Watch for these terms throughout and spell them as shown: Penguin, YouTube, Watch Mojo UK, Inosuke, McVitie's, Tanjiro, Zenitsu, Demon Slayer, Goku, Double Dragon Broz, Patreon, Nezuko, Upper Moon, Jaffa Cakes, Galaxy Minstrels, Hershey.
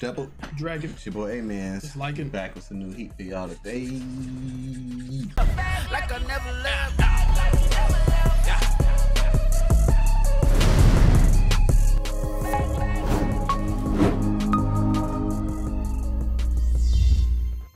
Double Dragon. It's your boy A-Man's. It's like it. Back with some new heat for y'all today. Like I never left.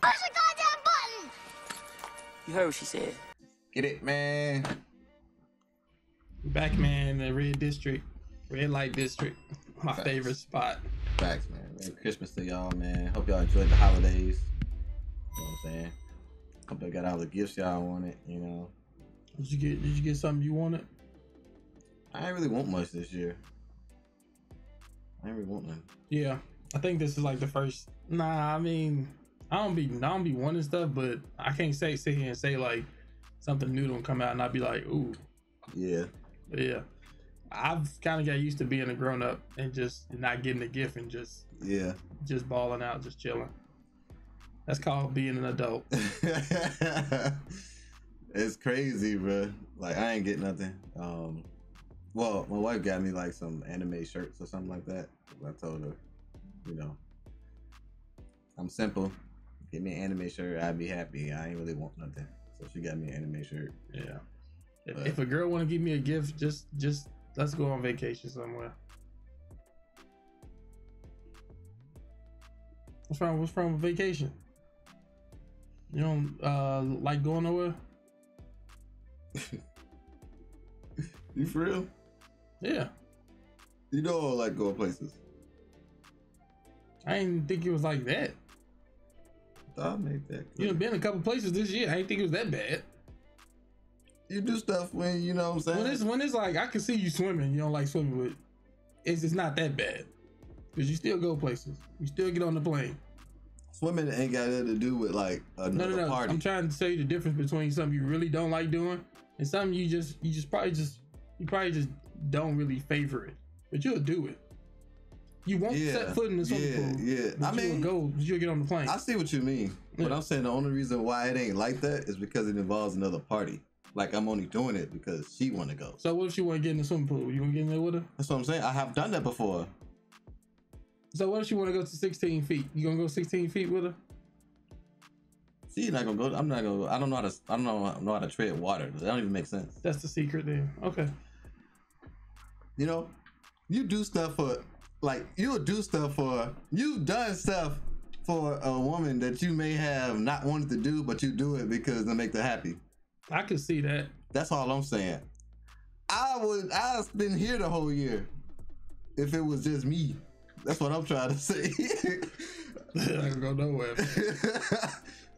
Push the goddamn button! You heard what she said. Get it, man. We're back, man, the red district. Red light district. My Facts. Favorite spot. Facts, man. Merry Christmas to y'all, man. Hope y'all enjoyed the holidays. You know what I'm saying? Hope y'all got all the gifts y'all wanted, you know. Did you get something you wanted? I didn't really want much this year. I didn't really want none. Yeah. I think this is like the first I don't be wanting stuff, but I can't sit here and say like something new don't come out and I'd be like, ooh. Yeah. But yeah. I've kind of got used to being a grown up and just not getting a gift and just balling out, just chilling. That's called being an adult. It's crazy, bro. Like I ain't get nothing. Well, my wife got me like some anime shirts or something like that. I told her, you know, I'm simple. Get me an anime shirt, I'd be happy. I ain't really want nothing. So she got me an anime shirt. Yeah. If a girl want to give me a gift, just let's go on vacation somewhere. What's wrong with vacation? You don't like going nowhere? You for real? Yeah. You don't like going places. I didn't think it was like that. I thought I made that clear. You've been a couple places this year. I didn't think it was that bad. You do stuff when, you know what I'm saying? When it's like, I can see you swimming, you don't like swimming, but it's not that bad. Because you still go places. You still get on the plane. Swimming ain't got nothing to do with like another party. I'm trying to tell you the difference between something you really don't like doing and something you probably just don't really favor it. But you'll do it. You won't set foot in the swimming pool. Yeah, but you'll get on the plane. I see what you mean. Yeah. But I'm saying the only reason why it ain't like that is because it involves another party. Like, I'm only doing it because she want to go. So what if she want to get in the swimming pool? You want to get in there with her? That's what I'm saying. I have done that before. So what if she want to go to 16 feet? You going to go 16 feet with her? She's not going to go. I'm not going to go. I don't know how to tread water. That don't even make sense. That's the secret there. Okay. You know, you do stuff for, like, you've done stuff for a woman that you may have not wanted to do, but you do it because they make her happy. I can see that. That's all I'm saying. I've been here the whole year. If it was just me, that's what I'm trying to say. I don't go nowhere.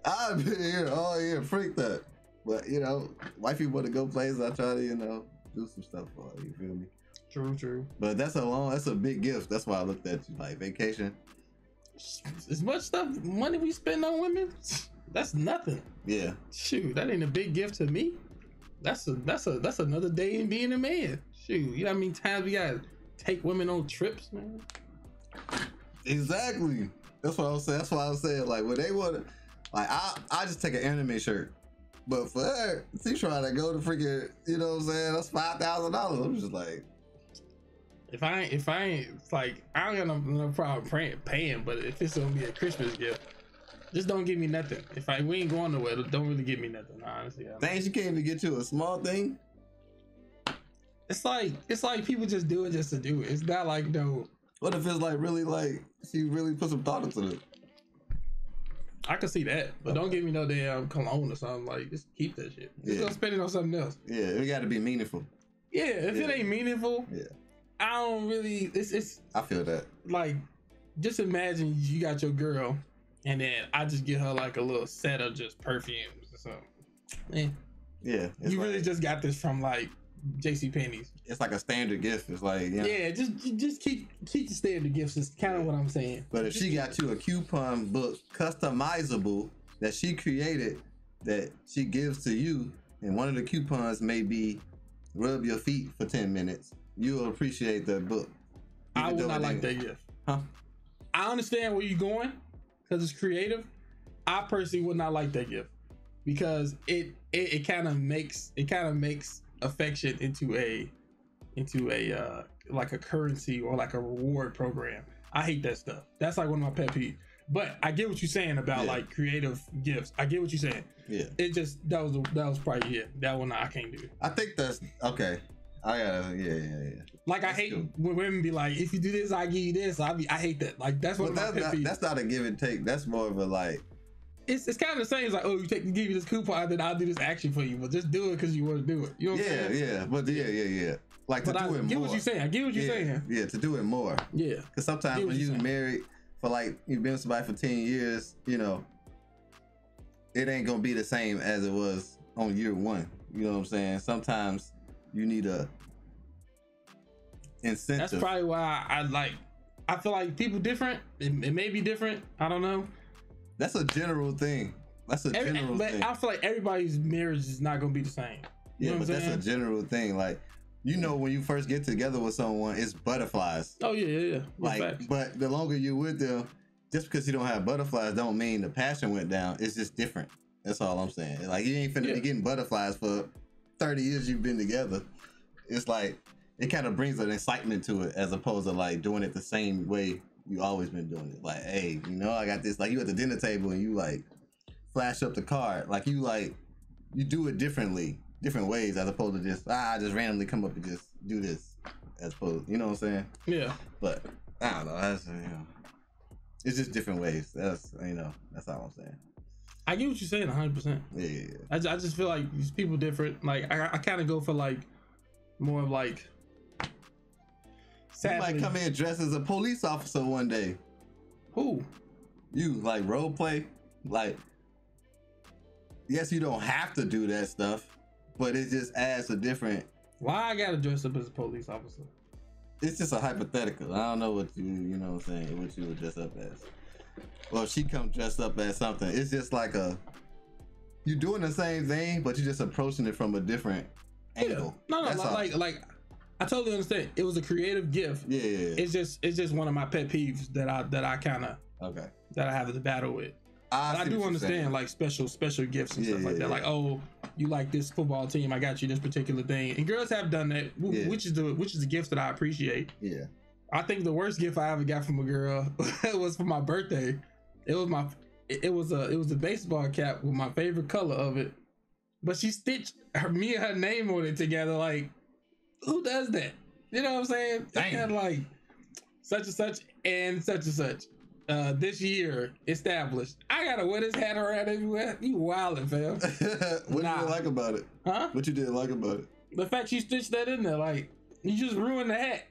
I've been here all year, freak that. But you know, wifey want to go places. I try to, you know, do some stuff for her. You feel me? True, true. But that's a big gift. That's why I looked at you like vacation. As much money we spend on women. That's nothing. Yeah. Shoot, that ain't a big gift to me. That's another day in being a man. Shoot, you know how many times we gotta take women on trips, man. Exactly. That's what I was saying. That's why I was saying like when they wanna, like I just take an anime shirt, but for her, she trying to go to freaking, you know what I'm saying? That's $5,000. I'm just like, if I ain't like I don't got no problem paying, but if it's gonna be a Christmas gift. Just don't give me nothing. We ain't going nowhere, don't really give me nothing. Honestly, things you can't even get to a small thing. It's like people just do it just to do it. It's not like no. What if it's like really like she really put some thought into it? I can see that, but don't give me no damn cologne or something. Like just keep that shit. Just go spend it on something else. Yeah, it got to be meaningful. Yeah, if it ain't meaningful, I don't really. It's. I feel that. Like, just imagine you got your girl. And then I just get her like a little set of just perfumes or something. Man, yeah. You like, really just got this from like JCPenney's. It's like a standard gift. It's like, you know, yeah, just keep the standard gifts is kind of what I'm saying. But if she got you a coupon book customizable that she created that she gives to you, and one of the coupons may be rub your feet for 10 minutes, you'll appreciate that book. I would not like that gift. Huh? I understand where you're going. Because it's creative, I personally would not like that gift because it kind of makes affection into a like a currency or like a reward program. I hate that stuff. That's like one of my pet peeves. But I get what you're saying about like creative gifts. I get what you're saying. Yeah. It just that was probably it. That one I can't do. I think that's okay. I gotta yeah. Like that's I hate when women be like, if you do this, I give you this. I hate that. Like that's what that's not a give and take. That's more of a like. It's kind of the same as like, oh, give you this coupon, then I'll do this action for you, but just do it because you want to do it. You know what I'm saying? Yeah, but yeah. Like but to do it more. I get what you're saying. I get what you're saying. Yeah, to do it more. Yeah. Because sometimes when you're married for like, you've been with somebody for 10 years, you know, it ain't going to be the same as it was on year one. You know what I'm saying? Sometimes you need a incentive. That's probably why I feel like people different. It may be different. I don't know. That's a general thing. That's a general thing. I feel like everybody's marriage is not going to be the same. You know what I'm saying? That's a general thing. Like, you know, when you first get together with someone, it's butterflies. Oh, yeah. Like, facts. But the longer you're with them, just because you don't have butterflies don't mean the passion went down. It's just different. That's all I'm saying. Like, you ain't finna be getting butterflies for 30 years you've been together. It's like, it kind of brings an excitement to it as opposed to, like, doing it the same way you always been doing it. Like, hey, you know, I got this. Like, you at the dinner table and you like flash up the card. Like, you do it different ways as opposed to just I just randomly come up and just do this as opposed, you know what I'm saying? Yeah. But I don't know. That's, you know, it's just different ways. That's, you know, that's all I'm saying. I get what you're saying 100%. Yeah. I just feel like these people different. Like I kind of go for like more of like. Sadly. You might come in dressed as a police officer one day. Who? You, like, role play. Like, yes, you don't have to do that stuff, but it just adds a different... Why I gotta dress up as a police officer? It's just a hypothetical. I don't know what you know what I'm saying, what you would dress up as. Well, if she come dressed up as something, it's just like a... You're doing the same thing, but you're just approaching it from a different angle. No, like... I totally understand. It was a creative gift. Yeah. It's just one of my pet peeves that I kind of that I have to battle with. But I do understand like special gifts and stuff like that. Like, oh, you like this football team? I got you this particular thing. And girls have done that, which is the gift that I appreciate. Yeah. I think the worst gift I ever got from a girl was for my birthday. It was a baseball cap with my favorite color of it, but she stitched me and her name on it together like. Who does that? You know what I'm saying? It's kind of like such and such and such and such. This year established. I gotta wear this hat around everywhere. You wildin', fam. What you didn't like about it? Huh? What you didn't like about it? The fact you stitched that in there, like you just ruined the hat.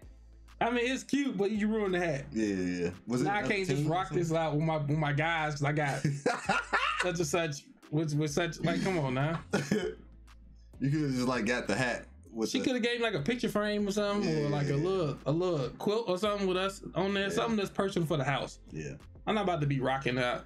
I mean, it's cute, but you ruined the hat. Yeah. Now I can't just rock this out with my guys because I got such and such with such. Like, come on now. You could have just like got the hat. She could have gave me like a picture frame or something, or like a little quilt or something with us on there, something that's personal for the house. Yeah, I'm not about to be rocking that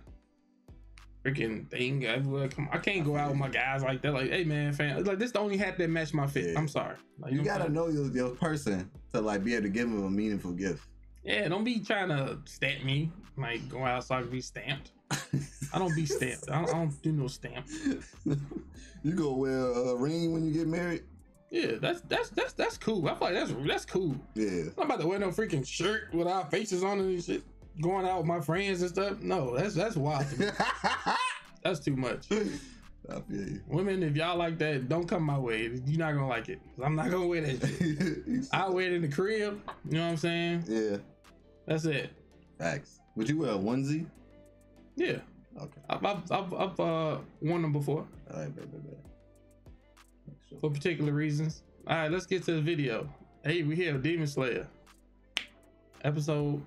freaking thing everywhere. Come on, I can't go out with my guys like that. Like, hey man, fam, like this the only hat that matched my fit. Yeah. I'm sorry. Like, you gotta know your person to like be able to give them a meaningful gift. Yeah, don't be trying to stamp me. Like go outside and be stamped. I don't be stamped. I don't do no stamp. You gonna wear a ring when you get married? Yeah, that's cool. I feel like that's cool. Yeah. I'm about to wear no freaking shirt with our faces on it and shit. Going out with my friends and stuff. No, that's wild to me. That's too much. I feel you. Women, if y'all like that, don't come my way. You're not gonna like it. I'm not gonna wear that shit. I wear it in the crib. You know what I'm saying? Yeah. That's it. Facts. Would you wear a onesie? Yeah. Okay. I've worn them before. All right, baby. For particular reasons. All right, let's get to the video. Hey, we here, Demon Slayer. Episode,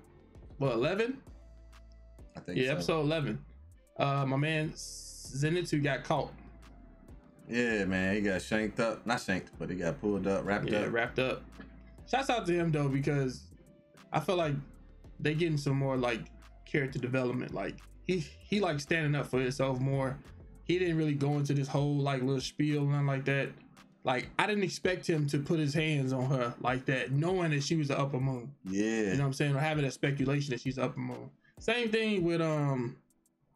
what, 11? I think so. Yeah, episode 11. My man Zenitsu got caught. Yeah, man, he got shanked up. Not shanked, but he got pulled up, wrapped up. Yeah, wrapped up. Shouts out to him, though, because I feel like they getting some more, like, character development. Like, he like, standing up for himself more. He didn't really go into this whole, like, little spiel, nothing like that. Like, I didn't expect him to put his hands on her like that, knowing that she was the Upper Moon. Yeah. You know what I'm saying? Or having that speculation that she's the Upper Moon. Same thing with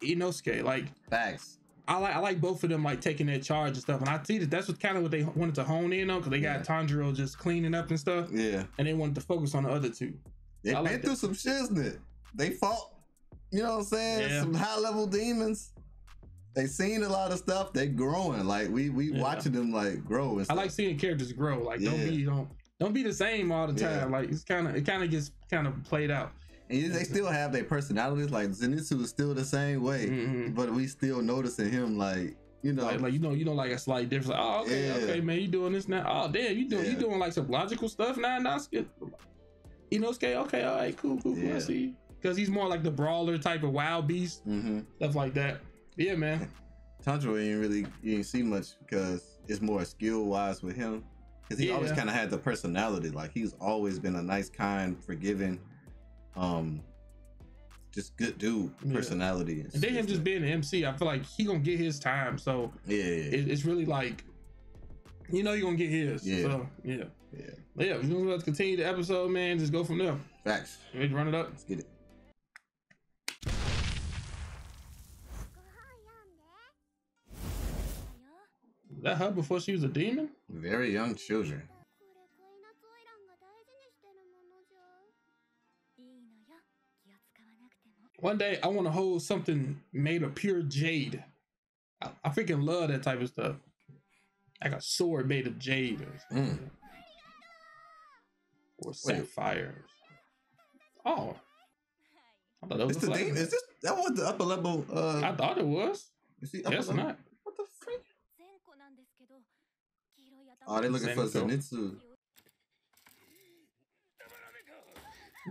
Inosuke. Like, facts. I like both of them, like, taking that charge and stuff. And I see that that's what kind of what they wanted to hone in on, because they got Tanjiro just cleaning up and stuff. Yeah. And they wanted to focus on the other two. They've been through some shit, isn't it? They fought, you know what I'm saying? Yeah. Some high level demons. They seen a lot of stuff. They growing. Like we watching them like grow. And stuff. I like seeing characters grow. Like don't be the same all the time. Like it's kind of gets kind of played out. And they still have their personalities. Like Zenitsu is still the same way, but we still noticing him like. You know, like like a slight difference. Like, oh, okay, okay, man, you doing this now? Oh, damn, you doing like some logical stuff now? Inosuke, okay, all right, cool, I see. Because he's more like the brawler type of wild beast, stuff like that. Yeah, man. Tanjiro you ain't see much because it's more skill wise with him. Because he always kind of had the personality. Like he's always been a nice, kind, forgiving, just good dude personality. Yeah. And then him just being an MC, I feel like he gonna get his time. So it's really like, you know, you gonna get his. Yeah. So yeah. We're gonna continue the episode, man. Just go from there. Facts. Ready to run it up? Let's get it. Was that her before she was a demon? Very young children. One day, I want to hold something made of pure jade. I freaking love that type of stuff. Like a sword made of jade. Or sapphires. Oh. I thought that was that was the upper level? I thought it was. Yes, not. What the freak? Oh, they're looking for Zenitsu.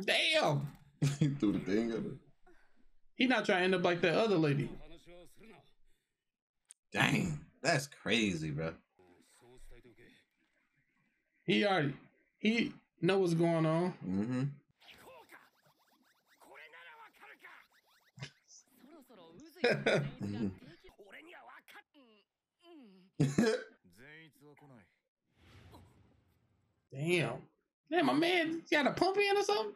Damn! He threw the thing at her. He's not trying to end up like that other lady. Dang, that's crazy, bro. He know what's going on. Damn, my man got a pump in or something.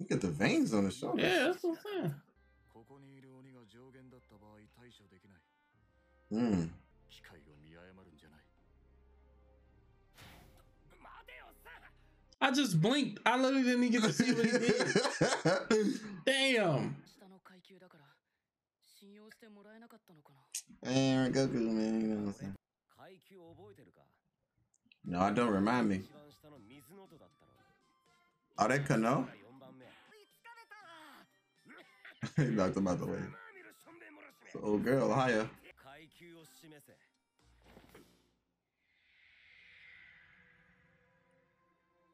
You get the veins on the shoulder. Yeah, that's what I'm saying. I just blinked. I literally didn't get to see what he did. Damn. Hey, Goku, man, you know what I'm saying? No, I don't remind me. Are they Kano? He knocked him out the way. So old girl, hiya.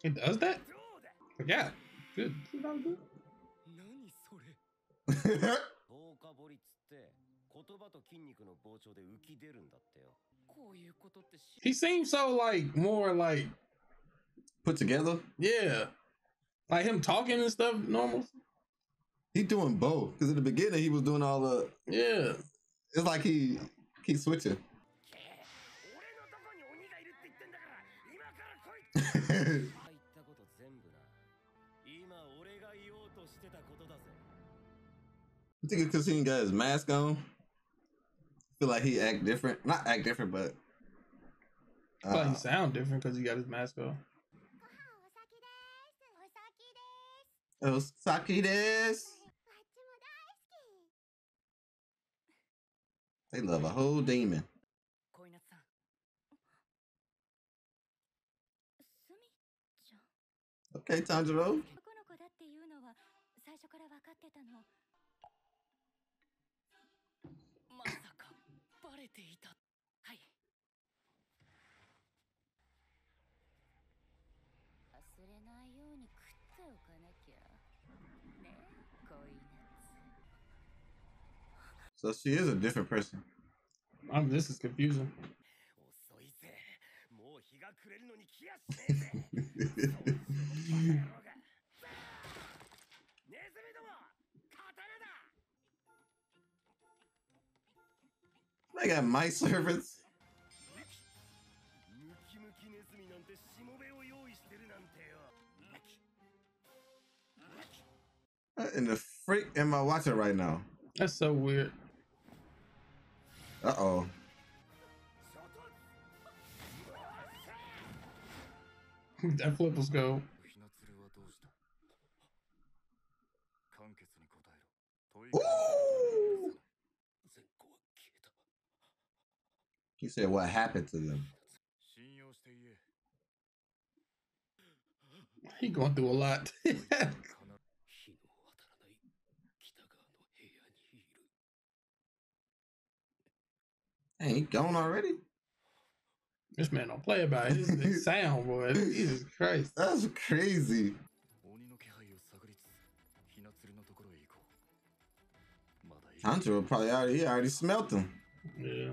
It does that? Yeah. Good. He seems so like more like put together. Yeah. Like him talking and stuff normal. He doing both, because in the beginning he was doing all the It's like he keeps switching. You think it's because he ain't got his mask on? Feel like he act different, not act different, but I feel like he sound different because he got his mask on. Osaki desu. They love a whole demon. Okay, Tanjiro. So she is a different person. This is confusing. I got my servants. What in the freak am I watching right now? That's so weird. Uh-oh. That flip was go. Ooh! He said, what happened to them? He going through a lot. Hey, he gone already? This man don't play about it. This sound, boy. Jesus Christ. That's crazy. Tanjiro probably already, he already smelt him. Yeah.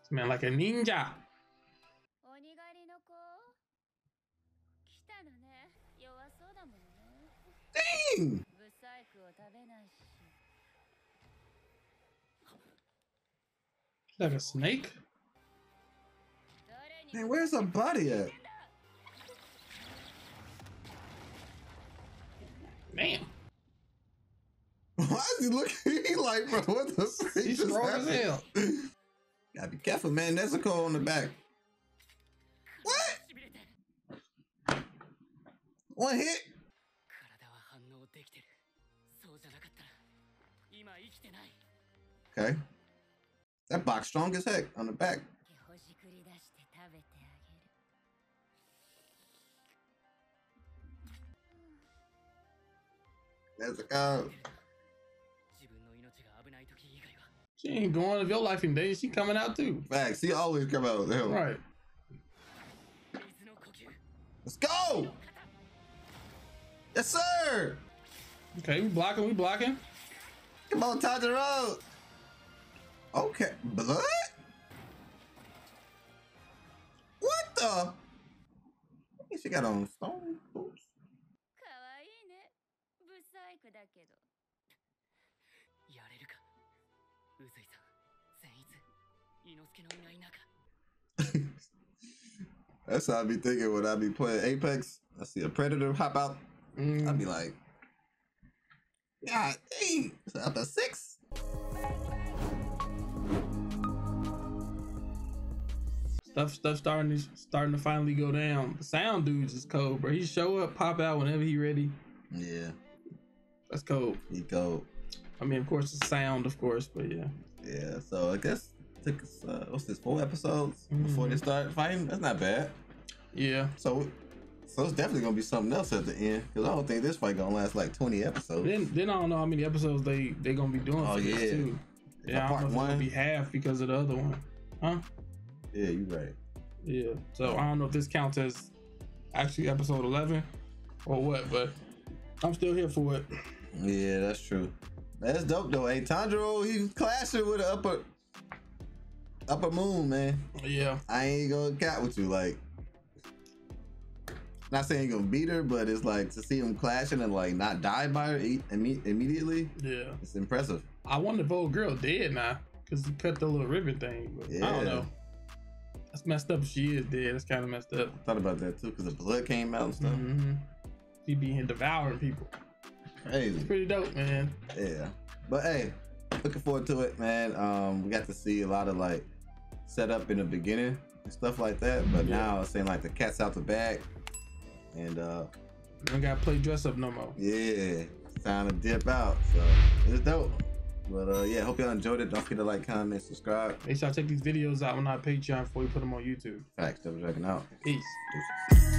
This man like a ninja. Dang! Like a snake? Man, where's the body at? Damn. Why is he looking? He like, bro, what the freak? He's strong as hell. Gotta be careful, man. There's a Nezuko on the back. What? One hit? Okay. That box strong as heck on the back. That's a cow. She ain't going to your life in days. She coming out too. Facts. She always come out. Hell. Right. Let's go. Yes, sir. Okay, we blocking. We blocking. Come on, Tanjiro. Okay, blood? What the? I think she got on stone boots. That's how I be thinking when I be playing Apex. I see a predator hop out. I be like, God dang, it's up to 6. Stuff starting to finally go down. The sound dudes is cold, bro. He show up, pop out whenever he ready. Yeah. That's cold. He cold. I mean, of course, the sound, of course, but yeah. Yeah, so I guess it took us, what's this, 4 episodes before they start fighting? That's not bad. Yeah. So it's definitely going to be something else at the end, because I don't think this fight going to last like 20 episodes. Then I don't know how many episodes they going to be doing. Oh, yeah. This too. Yeah, part I don't know if it's going to be half because of the other one. Huh? Yeah, you're right. Yeah. So I don't know if this counts as actually episode 11 or what, but I'm still here for it. Yeah, that's true. That's dope though. Hey, Tanjiro, he was clashing with the upper moon, man. Yeah. I ain't gonna cat with you. Like, not saying you're gonna beat her, but it's like to see him clashing and like not die by her immediately. Yeah. It's impressive. I wonder if old girl dead now, cause he cut the little ribbon thing. But yeah. I don't know. That's messed up if she is dead. That's kind of messed up. I thought about that too, because the blood came out and stuff. She be devouring people. Crazy. It's pretty dope, man. Yeah. But hey, looking forward to it, man. We got to see a lot of like setup in the beginning and stuff like that. But now it's saying like the cat's out the bag. And you don't gotta play dress up no more. Yeah. It's time to dip out. So it's dope. But yeah, hope y'all enjoyed it. Don't forget to like, comment, subscribe. Make sure I check these videos out on our Patreon before we put them on YouTube. Facts. Double checking out. Peace.